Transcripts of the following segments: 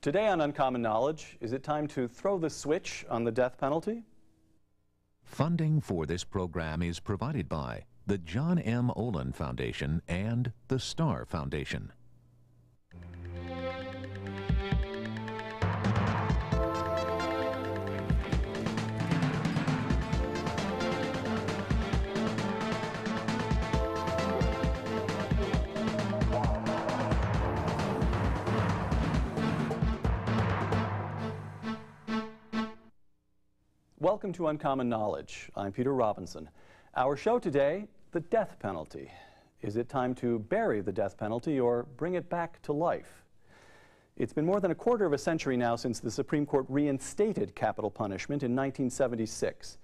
Today on Uncommon Knowledge, is it time to throw the switch on the death penalty? Funding for this program is provided by the John M. Olin Foundation and the Starr Foundation. Welcome to Uncommon Knowledge. I'm Peter Robinson. Our show today, the death penalty. Is it time to bury the death penalty or bring it back to life? It's been more than a quarter of a century now since the Supreme Court reinstated capital punishment in 1976.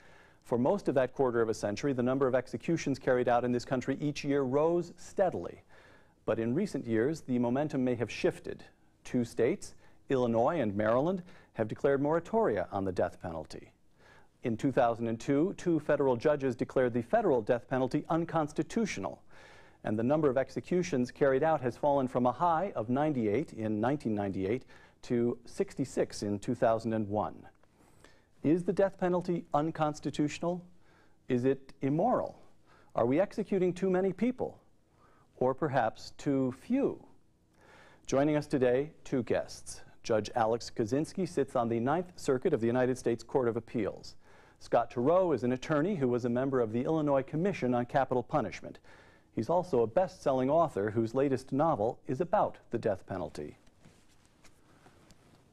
For most of that quarter of a century, the number of executions carried out in this country each year rose steadily. But in recent years, the momentum may have shifted. Two states, Illinois and Maryland, have declared moratoria on the death penalty. In 2002, two federal judges declared the federal death penalty unconstitutional, and the number of executions carried out has fallen from a high of 98 in 1998 to 66 in 2001. Is the death penalty unconstitutional? Is it immoral? Are we executing too many people? Or perhaps too few? Joining us today, two guests. Judge Alex Kozinski sits on the Ninth Circuit of the United States Court of Appeals. Scott Turow is an attorney who was a member of the Illinois Commission on Capital Punishment. He's also a best-selling author whose latest novel is about the death penalty.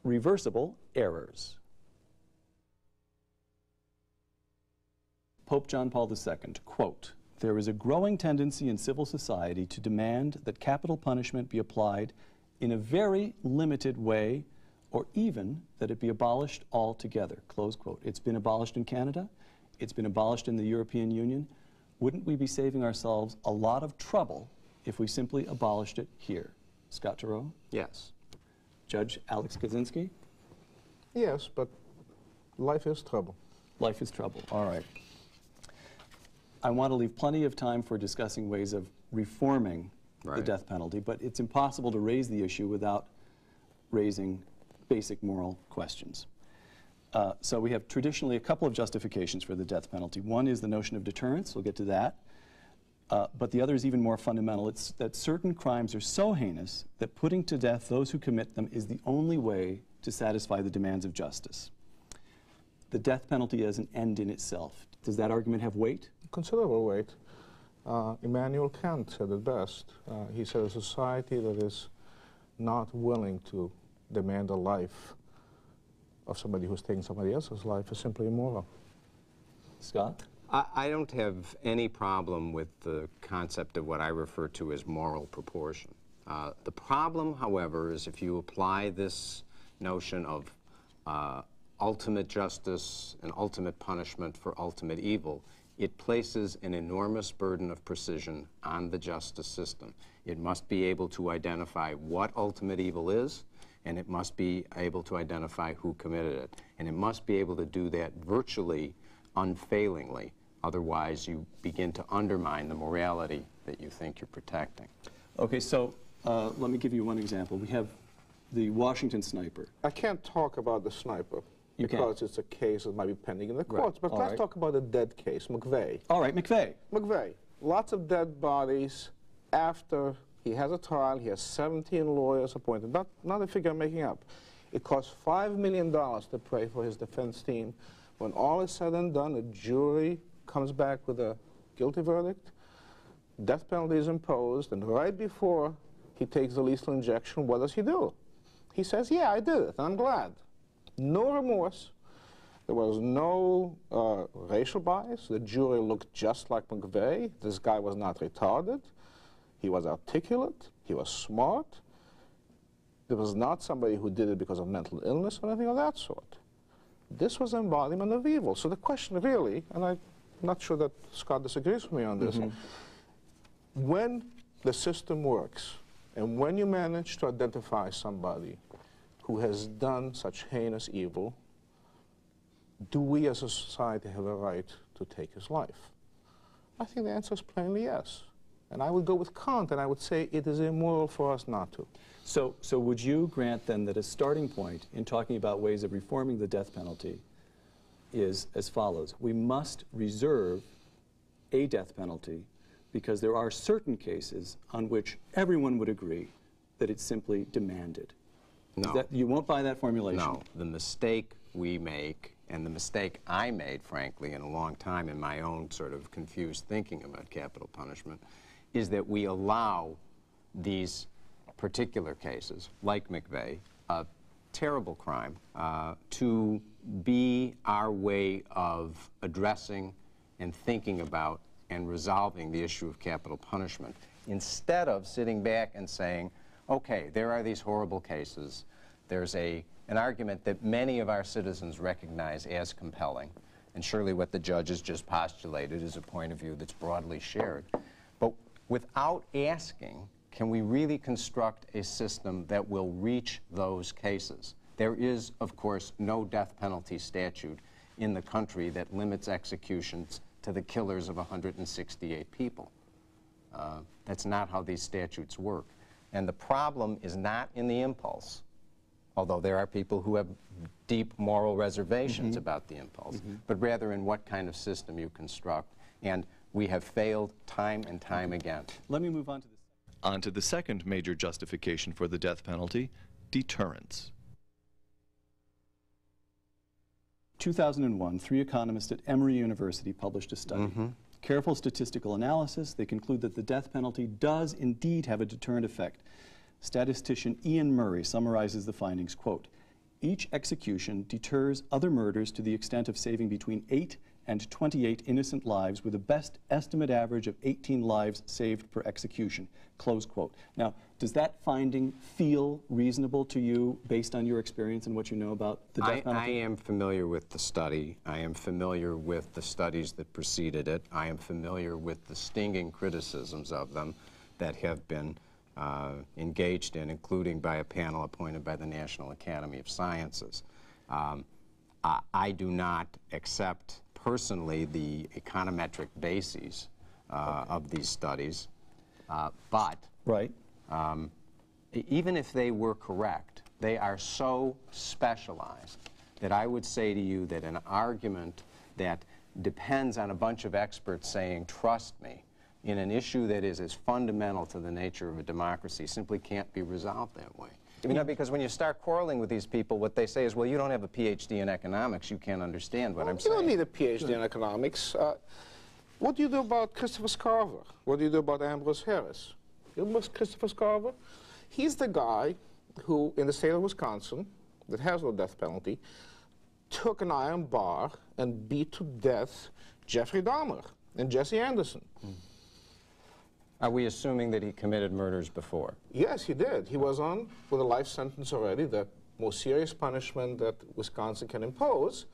Reversible Errors. Pope John Paul II, quote, "There is a growing tendency in civil society to demand that capital punishment be applied in a very limited way, or even that it be abolished altogether," close quote. It's been abolished in Canada, it's been abolished in the European Union. Wouldn't we be saving ourselves a lot of trouble if we simply abolished it here? Scott Turow? Yes. Judge Alex Kozinski? Yes, but life is trouble. Life is trouble, all right. I want to leave plenty of time for discussing ways of reforming the death penalty, but it's impossible to raise the issue without raising basic moral questions. So we have traditionally a couple of justifications for the death penalty. One is the notion of deterrence, we'll get to that, but the other is even more fundamental. It's that certain crimes are so heinous that putting to death those who commit them is the only way to satisfy the demands of justice. The death penalty as an end in itself. Does that argument have weight? Considerable weight. Immanuel Kant said it best. He said a society that is not willing to demand a life of somebody who's taking somebody else's life is simply immoral. Scott? I don't have any problem with the concept of what I refer to as moral proportion. The problem, however, is if you apply this notion of ultimate justice and ultimate punishment for ultimate evil, it places an enormous burden of precision on the justice system. It must be able to identify what ultimate evil is, and it must be able to identify who committed it. And it must be able to do that virtually, unfailingly. Otherwise, you begin to undermine the morality that you think you're protecting. Okay, so let me give you one example. We have the Washington sniper. I can't talk about the sniper because it's a case that might be pending in the courts, but let's talk about a dead case, McVeigh. All right, McVeigh. McVeigh. Lots of dead bodies after he has a trial, he has 17 lawyers appointed, not a figure I'm making up. It cost $5 million to pay for his defense team. When all is said and done, a jury comes back with a guilty verdict, death penalty is imposed, and right before he takes the lethal injection, what does he do? He says, yeah, I did it, and I'm glad. No remorse. There was no racial bias. The jury looked just like McVeigh. This guy was not retarded. He was articulate, he was smart. There was not somebody who did it because of mental illness or anything of that sort. This was embodiment of evil. So the question really, and I'm not sure that Scott disagrees with me on this, when the system works and when you manage to identify somebody who has done such heinous evil, do we as a society have a right to take his life? I think the answer is plainly yes. And I would go with Kant, and I would say it is immoral for us not to. So would you grant, then, that a starting point in talking about ways of reforming the death penalty is as follows? We must reserve a death penalty because there are certain cases on which everyone would agree that it's simply demanded. No. You won't buy that formulation? No. The mistake we make, and the mistake I made, frankly, in a long time in my own sort of confused thinking about capital punishment, is that we allow these particular cases, like McVeigh, a terrible crime, to be our way of addressing and thinking about and resolving the issue of capital punishment, instead of sitting back and saying, okay, there are these horrible cases, there's an argument that many of our citizens recognize as compelling, and surely what the judges just postulated is a point of view that's broadly shared. But without asking, can we really construct a system that will reach those cases? There is, of course, no death penalty statute in the country that limits executions to the killers of 168 people. That's not how these statutes work. And the problem is not in the impulse, although there are people who have deep moral reservations about the impulse, but rather in what kind of system you construct. And we have failed time and time again. Let me move on to this. On to the second major justification for the death penalty, deterrence. 2001, 3 economists at Emory University published a study. Careful statistical analysis, they conclude that the death penalty does indeed have a deterrent effect. Statistician Ian Murray summarizes the findings, quote, "Each execution deters other murders to the extent of saving between 8 and 28 innocent lives, with a best estimate average of 18 lives saved per execution," close quote. Now, does that finding feel reasonable to you based on your experience and what you know about the death penalty? I am familiar with the study. I am familiar with the studies that preceded it. I am familiar with the stinging criticisms of them that have been engaged in, including by a panel appointed by the National Academy of Sciences. I do not accept personally the econometric bases of these studies, but even if they were correct, they are so specialized that I would say to you that an argument that depends on a bunch of experts saying, trust me, in an issue that is as fundamental to the nature of a democracy simply can't be resolved that way. You know, because when you start quarreling with these people, what they say is, well, you don't have a Ph.D. in economics, you can't understand what I'm saying. You don't need a Ph.D. in economics. What do you do about Christopher Scarver? What do you do about Ambrose Harris? You remember Christopher Scarver? He's the guy who, in the state of Wisconsin, that has no death penalty, took an iron bar and beat to death Jeffrey Dahmer and Jesse Anderson. Are we assuming that he committed murders before? Yes, he did. He was on with a life sentence already, the most serious punishment that Wisconsin can impose.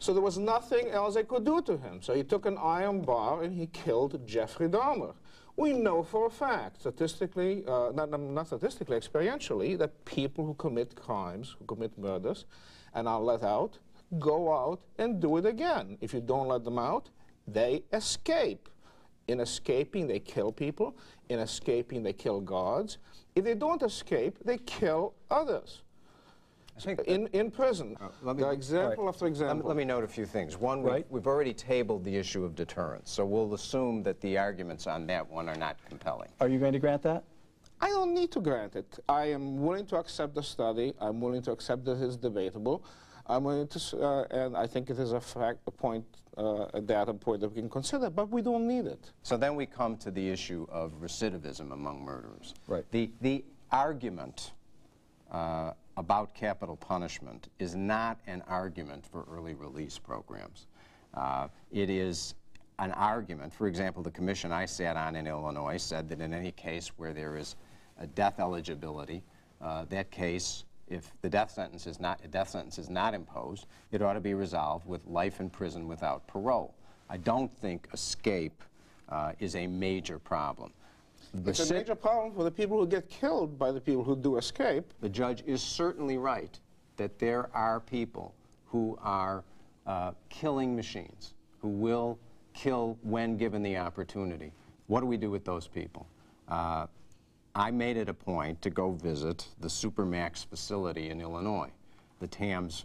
So there was nothing else they could do to him. So he took an iron bar and he killed Jeffrey Dahmer. We know for a fact, statistically, not statistically, experientially, that people who commit crimes, who commit murders, and are let out, go out and do it again. If you don't let them out, they escape. In escaping, they kill people. In escaping, they kill guards. If they don't escape, they kill others. I think in prison, example after example. Let me note a few things. One, we've already tabled the issue of deterrence, so we'll assume that the arguments on that one are not compelling. Are you going to grant that? I don't need to grant it. I am willing to accept the study. I'm willing to accept that it's debatable. I'm willing to, and I think it is a data point that we can consider, but we don't need it. So then we come to the issue of recidivism among murderers. Right. The argument about capital punishment is not an argument for early release programs. It is an argument. For example, the commission I sat on in Illinois said that in any case where there is a death eligibility, that case, if the death sentence is not imposed, it ought to be resolved with life in prison without parole. I don't think escape is a major problem. It's a major problem for the people who get killed by the people who do escape. The judge is certainly right that there are people who are killing machines, who will kill when given the opportunity. What do we do with those people? I made it a point to go visit the Supermax facility in Illinois, the Tamms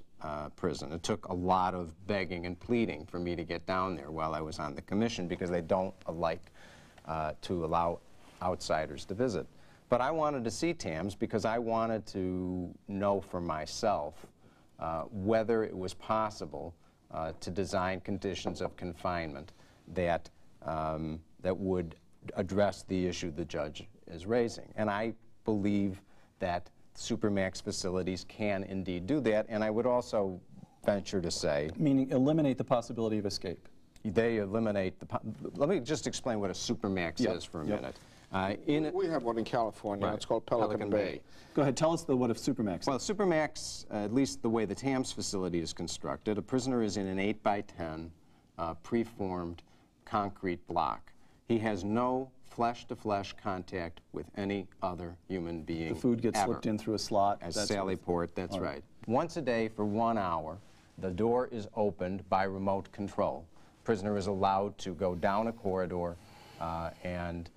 prison. It took a lot of begging and pleading for me to get down there while I was on the commission, because they don't like to allow outsiders to visit. But I wanted to see Tamms because I wanted to know for myself whether it was possible to design conditions of confinement that, that would address the issue the judge is raising. And I believe that Supermax facilities can indeed do that, and I would also venture to say... Meaning eliminate the possibility of escape. They eliminate the... Let me just explain what a Supermax is for a minute. We have one in California. Right. It's called Pelican Bay. Go ahead. Tell us what a Supermax is. Well, Supermax, at least the way the Tamms facility is constructed, a prisoner is in an 8-by-10 preformed concrete block. He has no flesh-to-flesh contact with any other human being. The food gets slipped in through a slot. As Sally Port, that's right. Once a day for 1 hour, the door is opened by remote control. Prisoner is allowed to go down a corridor and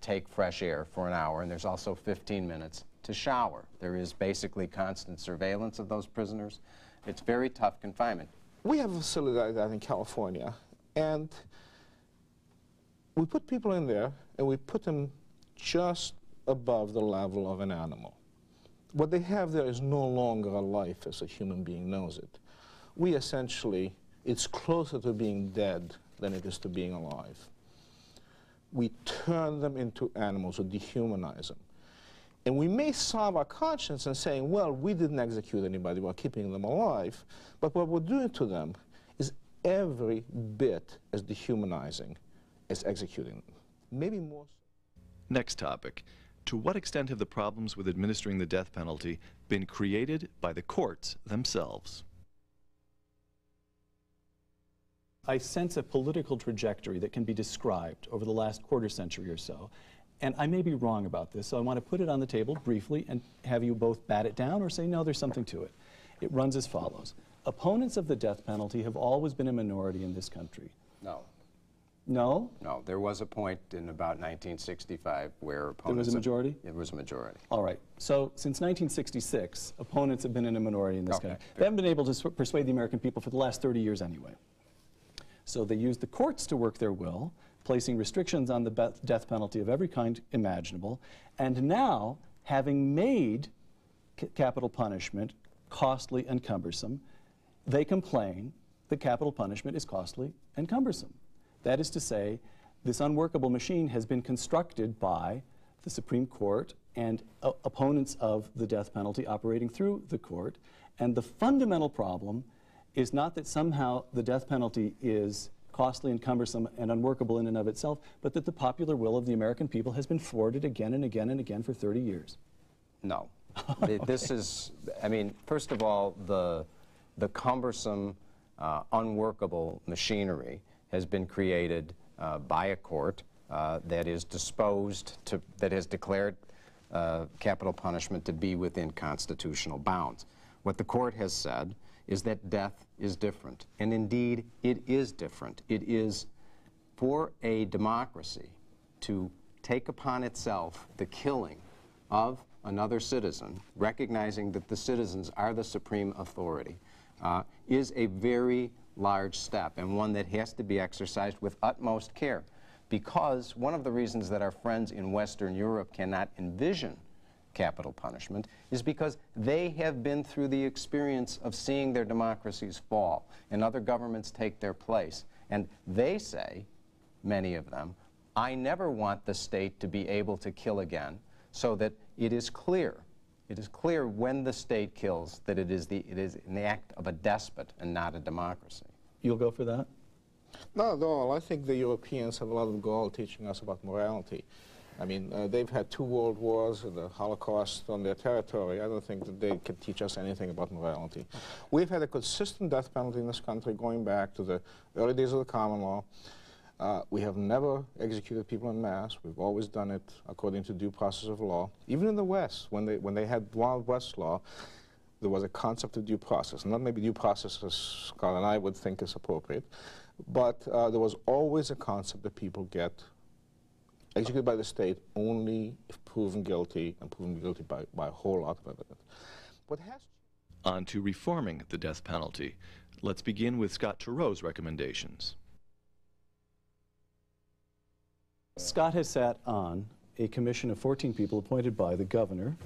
take fresh air for an hour, and there's also 15 minutes to shower. There is basically constant surveillance of those prisoners. It's very tough confinement. We have a facility like that in California, and we put people in there, and we put them just above the level of an animal. What they have there is no longer a life as a human being knows it. We essentially, it's closer to being dead than it is to being alive. We turn them into animals, or dehumanize them. And we may salve our conscience in saying, well, we didn't execute anybody while keeping them alive, but what we're doing to them is every bit as dehumanizing as executing them. Maybe more so. Next topic. To what extent have the problems with administering the death penalty been created by the courts themselves? I sense a political trajectory that can be described over the last quarter century or so, and I may be wrong about this, so I want to put it on the table briefly and have you both bat it down or say, no, there's something to it. It runs as follows. Opponents of the death penalty have always been a minority in this country. No. No? No, there was a point in about 1965 where opponents... There was a majority? It was a majority. All right. So since 1966, opponents have been in a minority in this country. They haven't been able to persuade the American people for the last 30 years anyway. So they used the courts to work their will, placing restrictions on the death penalty of every kind imaginable, and now, having made capital punishment costly and cumbersome, they complain that capital punishment is costly and cumbersome. That is to say, this unworkable machine has been constructed by the Supreme Court and opponents of the death penalty operating through the court, and the fundamental problem is not that somehow the death penalty is costly and cumbersome and unworkable in and of itself, but that the popular will of the American people has been thwarted again and again and again for 30 years. No. Okay. This is, I mean, first of all, the cumbersome, unworkable machinery has been created by a court that is disposed to, that has declared capital punishment to be within constitutional bounds. What the court has said is that death is different. And indeed, it is different. It is for a democracy to take upon itself the killing of another citizen, recognizing that the citizens are the supreme authority, is a very large step, and one that has to be exercised with utmost care. Because one of the reasons that our friends in Western Europe cannot envision capital punishment is because they have been through the experience of seeing their democracies fall and other governments take their place. And they say, many of them, I never want the state to be able to kill again, so that it is clear when the state kills that it is an act of a despot and not a democracy. You'll go for that? Not at all. I think the Europeans have a lot of gall teaching us about morality. I mean, they've had 2 world wars and the Holocaust on their territory. I don't think that they can teach us anything about morality. We've had a consistent death penalty in this country going back to the early days of the common law. We have never executed people en masse. We've always done it according to due process of law. Even in the West, when they had Wild West law, there was a concept of due process. Not maybe due process as Scott and I would think is appropriate, but there was always a concept that people get executed by the state only if proven guilty, and proven guilty by a whole lot of evidence. What has on to reforming the death penalty. Let's begin with Scott Turow's recommendations. Scott has sat on a commission of 14 people appointed by the governor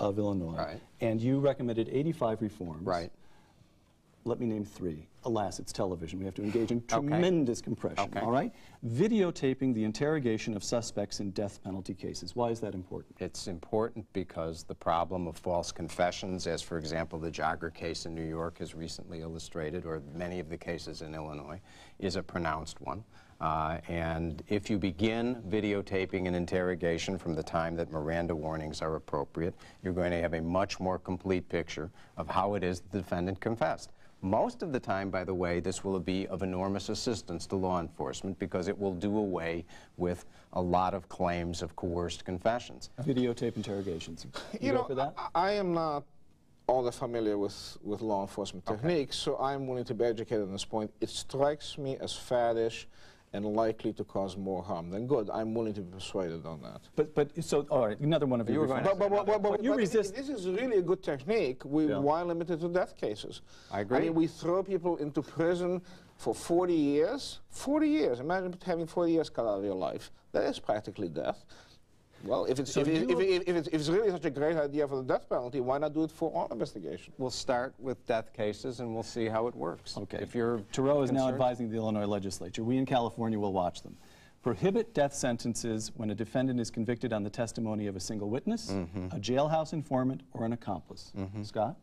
of Illinois, right, and you recommended 85 reforms. Right. Let me name three. Alas, it's television. We have to engage in tremendous compression, all right? Videotaping the interrogation of suspects in death penalty cases. Why is that important? It's important because the problem of false confessions, as for example the jogger case in New York has recently illustrated, or many of the cases in Illinois, is a pronounced one. And if you begin videotaping an interrogation from the time that Miranda warnings are appropriate, you're going to have a much more complete picture of how it is the defendant confessed. Most of the time, by the way, this will be of enormous assistance to law enforcement because it will do away with a lot of claims of coerced confessions. Videotape interrogations. You know, for that? I am not all that familiar with law enforcement techniques, so I'm willing to be educated on this point. It strikes me as faddish and likely to cause more harm than good. I'm willing to be persuaded on that. But so, all right, another one of you. But this is really a good technique. Why limit it to death cases? I agree. I mean, we throw people into prison for 40 years. 40 years. Imagine having 40 years cut out of your life. That is practically death. Well, if it's really such a great idea for the death penalty, why not do it for all investigation? We'll start with death cases, and we'll see how it works. Okay. If you're Turow is now advising the Illinois legislature. We in California will watch them. Prohibit death sentences when a defendant is convicted on the testimony of a single witness, a jailhouse informant, or an accomplice. Scott?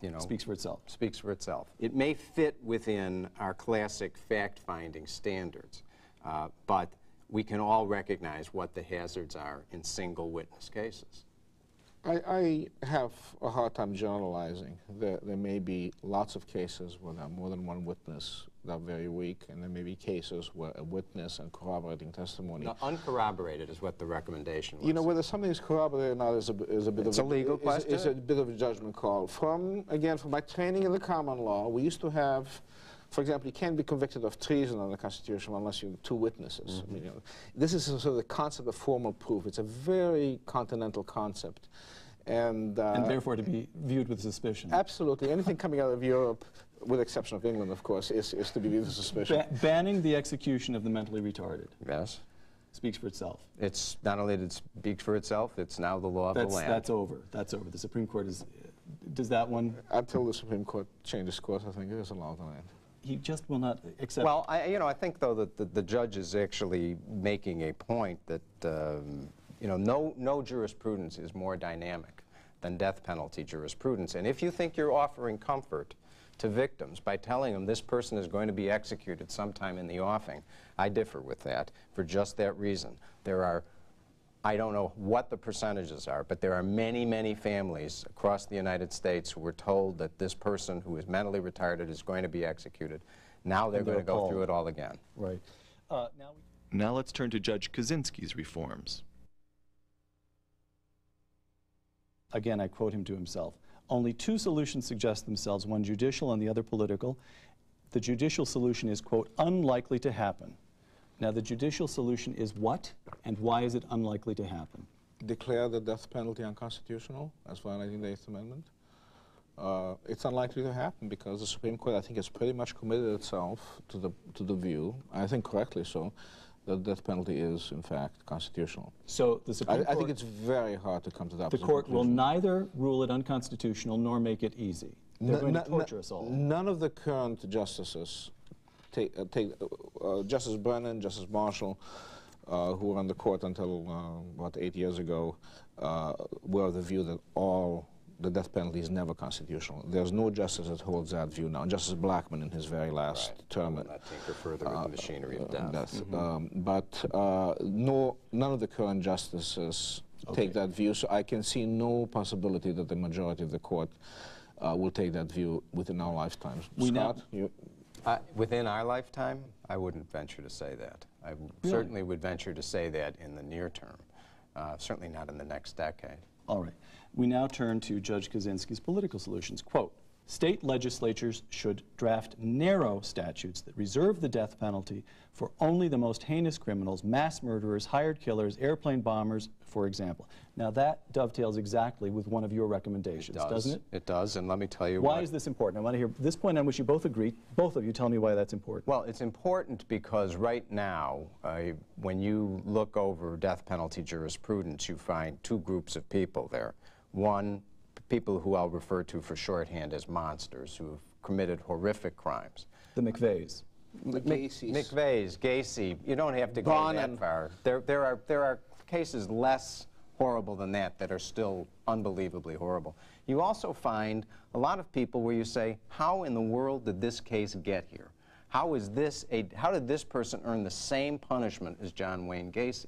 You know, speaks for itself. Speaks for itself. It may fit within our classic fact-finding standards, but we can all recognize what the hazards are in single witness cases. I have a hard time generalizing. There may be lots of cases where there are more than one witness that are very weak, and there may be cases where a witness and corroborating testimony. Now, uncorroborated is what the recommendation was. You know, whether something is corroborated or not is a bit of a judgment call. Again, from my training in the common law, we used to have, for example, you can't be convicted of treason under the Constitution unless you have two witnesses. I mean, you know, this is sort of the concept of formal proof. It's a very continental concept. And therefore to be viewed with suspicion. Absolutely. Anything coming out of Europe, with the exception of England, of course, is to be viewed with suspicion. Banning the execution of the mentally retarded. Yes. Speaks for itself. It's not only that it speaks for itself, it's now the law of the land. That's over. That's over. The Supreme Court is... Does that one... Until the Supreme Court changes course, I think it is a law of the land. He just will not accept. Well, I think though that the judge is actually making a point that no jurisprudence is more dynamic than death penalty jurisprudence. And if you think you're offering comfort to victims by telling them this person is going to be executed sometime in the offing, I differ with that for just that reason. There are, I don't know what the percentages are, but there are many, many families across the United States who were told that this person who is mentally retarded is going to be executed. Now they're going to go through it all again. Right. Now let's turn to Judge Kozinski's reforms. Again, I quote him to himself. Only two solutions suggest themselves, one judicial and the other political. The judicial solution is, quote, unlikely to happen. Now, the judicial solution is what, and why is it unlikely to happen? Declare the death penalty unconstitutional as violating the Eighth Amendment. It's unlikely to happen because the Supreme Court, I think, has pretty much committed itself to the view, I think correctly so, that the death penalty is, in fact, constitutional. So the Supreme Court... I think it's very hard to come to that. The court will neither rule it unconstitutional nor make it easy. They're going to torture us all. None of the current justices... Take Justice Brennan, Justice Marshall, who were on the court until, what, 8 years ago, were of the view that the death penalty is never constitutional. There's no justice that holds that view now. And Justice Blackmun in his very last term. Will not tinker further with the machinery of death. None of the current justices take that view, so I can see no possibility that the majority of the court will take that view within our lifetimes. Within our lifetime, I wouldn't venture to say that. I certainly would venture to say that in the near term, certainly not in the next decade. All right. We now turn to Judge Kozinski's political solutions. Quote, State legislatures should draft narrow statutes that reserve the death penalty for only the most heinous criminals, mass murderers, hired killers, airplane bombers, for example. Now that dovetails exactly with one of your recommendations, doesn't it? It does, and let me tell you why. Why is this important? I want to hear this point on which you both agree. Both of you tell me why that's important. Well, it's important because right now, when you look over death penalty jurisprudence, you find two groups of people there. One, people who I'll refer to for shorthand as monsters, who have committed horrific crimes. The McVeighs. McVeighs, Gacy. You don't have to go that far. There are cases less horrible than that are still unbelievably horrible. You also find a lot of people where you say, how in the world did this case get here? How did this person earn the same punishment as John Wayne Gacy?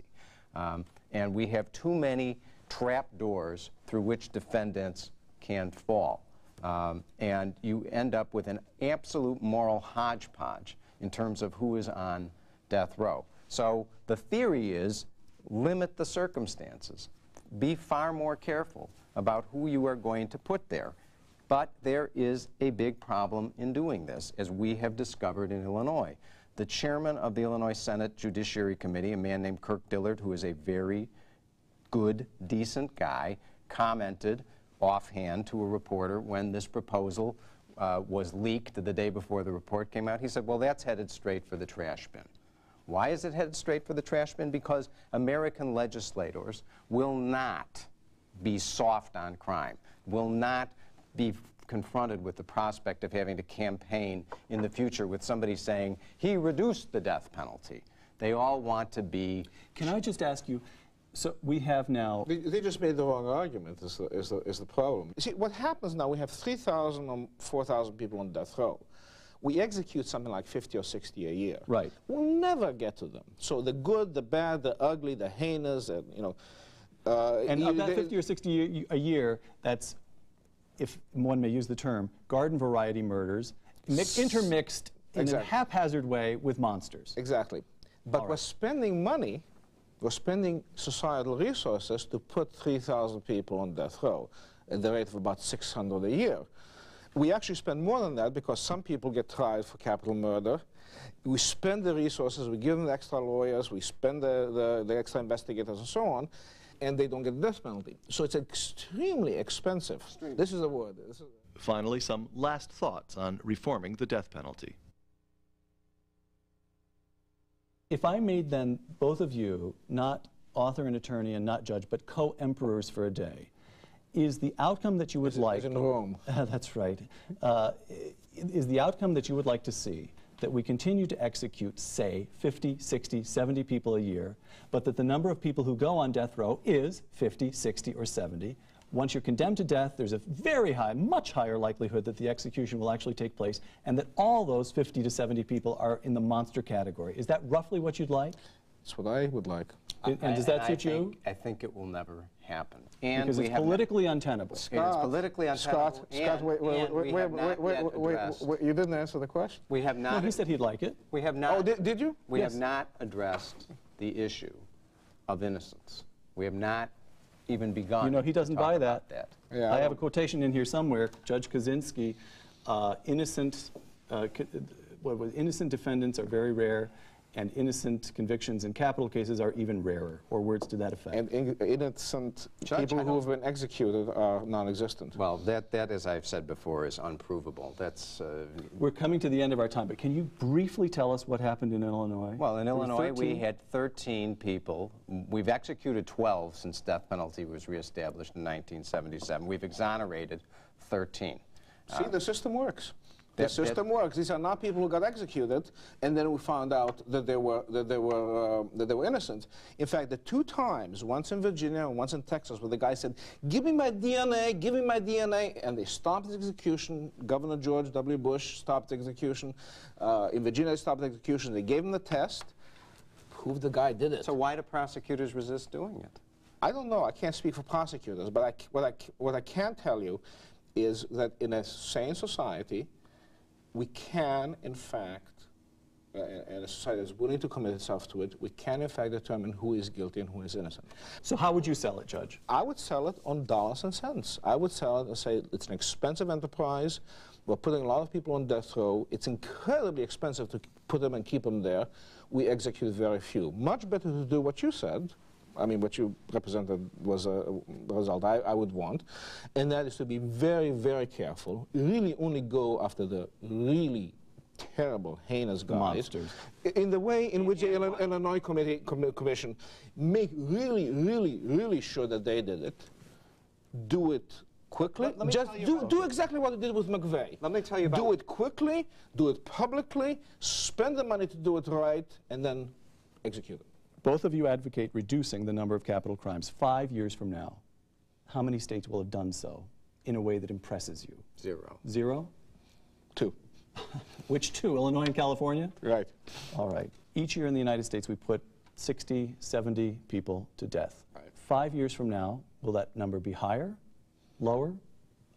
And we have too many trapdoors through which defendants can fall. And you end up with an absolute moral hodgepodge in terms of who is on death row. So the theory is limit the circumstances. Be far more careful about who you are going to put there. But there is a big problem in doing this, as we have discovered in Illinois. The chairman of the Illinois Senate Judiciary Committee, a man named Kirk Dillard, who is a very good, decent guy, commented offhand to a reporter when this proposal was leaked the day before the report came out. He said, well, that's headed straight for the trash bin. Why is it headed straight for the trash bin? Because American legislators will not be soft on crime, will not be confronted with the prospect of having to campaign in the future with somebody saying, he reduced the death penalty. They all want to be... Can I just ask you, so we have now... They just made the wrong argument is the problem. See, what happens now, we have 3,000 or 4,000 people on death row. We execute something like 50 or 60 a year. Right. We'll never get to them. So the good, the bad, the ugly, the heinous, and, you know... and of that 50 or 60 a year, that's, if one may use the term, garden variety murders, intermixed in a haphazard way with monsters. Exactly. But we're spending money... We're spending societal resources to put 3,000 people on death row at the rate of about 600 a year. We actually spend more than that because some people get tried for capital murder. We spend the resources, we give them the extra lawyers, we spend the extra investigators and so on, and they don't get the death penalty. So it's extremely expensive. This is the word. Finally, some last thoughts on reforming the death penalty. If I made then both of you, not author and attorney and not judge, but co-emperors for a day, is the outcome that you would like... in Rome. That's right. Is the outcome that you would like to see that we continue to execute, say, 50, 60, 70 people a year, but that the number of people who go on death row is 50, 60, or 70? Once you're condemned to death, there's a very high, much higher likelihood that the execution will actually take place and that all those 50 to 70 people are in the monster category. Is that roughly what you'd like? That's what I would like. And does that suit you? I think it will never happen. And because it's politically untenable. It's politically untenable. Scott, wait, you didn't answer the question. We have not. No, he said he'd like it. We have not. Oh, did you? We have not addressed the issue of innocence. We have not even begun. You know, he doesn't buy that. Yeah, I have a quotation in here somewhere. Judge Kozinski, innocent defendants are very rare, and innocent convictions in capital cases are even rarer, or words to that effect. And innocent people who have been executed are non-existent. Well, that, as I've said before, is unprovable. That's... We're coming to the end of our time, but can you briefly tell us what happened in Illinois? Well, in Illinois, we had 13 people. We've executed 12 since death penalty was reestablished in 1977. We've exonerated 13. See, the system works. The system works. These are not people who got executed, and then we found out that they were innocent. In fact, the two times, once in Virginia and once in Texas, where the guy said, "Give me my DNA, give me my DNA," and they stopped the execution. Governor George W. Bush stopped the execution. In Virginia, they stopped the execution. They gave him the test, proved the guy did it. So why do prosecutors resist doing it? I don't know. I can't speak for prosecutors, but what I can tell you is that in a sane society, we can, in fact, and a society that's willing to commit itself to it, we can in fact determine who is guilty and who is innocent. So how would you sell it, Judge? I would sell it on dollars and cents. I would sell it and say it's an expensive enterprise. We're putting a lot of people on death row. It's incredibly expensive to put them and keep them there. We execute very few. Much better to do what you said. I mean, what you represented was a result I would want, and that is to be very, very careful. Really only go after the really terrible, heinous guys. Monsters. In the way in which the Illinois Commission make really sure that they did it, do it quickly. Let just do exactly what it did with McVeigh. Let me tell you about it. Do it quickly, do it publicly, spend the money to do it right, and then execute it. Both of you advocate reducing the number of capital crimes 5 years from now. How many states will have done so in a way that impresses you? Zero. Zero? Two. Which two? Illinois and California? Right. All right. Each year in the United States we put 60, 70 people to death. Right. 5 years from now, will that number be higher, lower,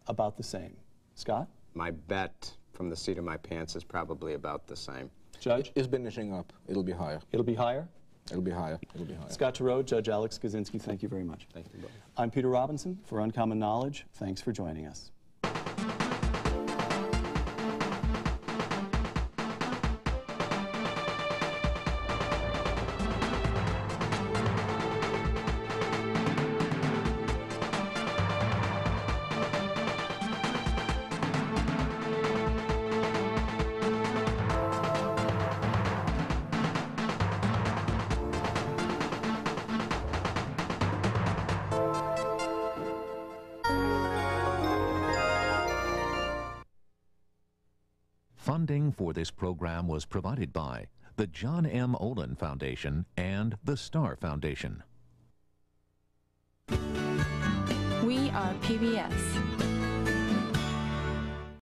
about the same? Scott? My bet from the seat of my pants is probably about the same. Judge? It's been inching up. It'll be higher. It'll be higher? It'll be higher. It'll be higher. Scott Turow, Judge Alex Kozinski, thank you very much. Thank you both. I'm Peter Robinson for Uncommon Knowledge. Thanks for joining us. Funding for this program was provided by the John M. Olin Foundation and the Starr Foundation. We are PBS.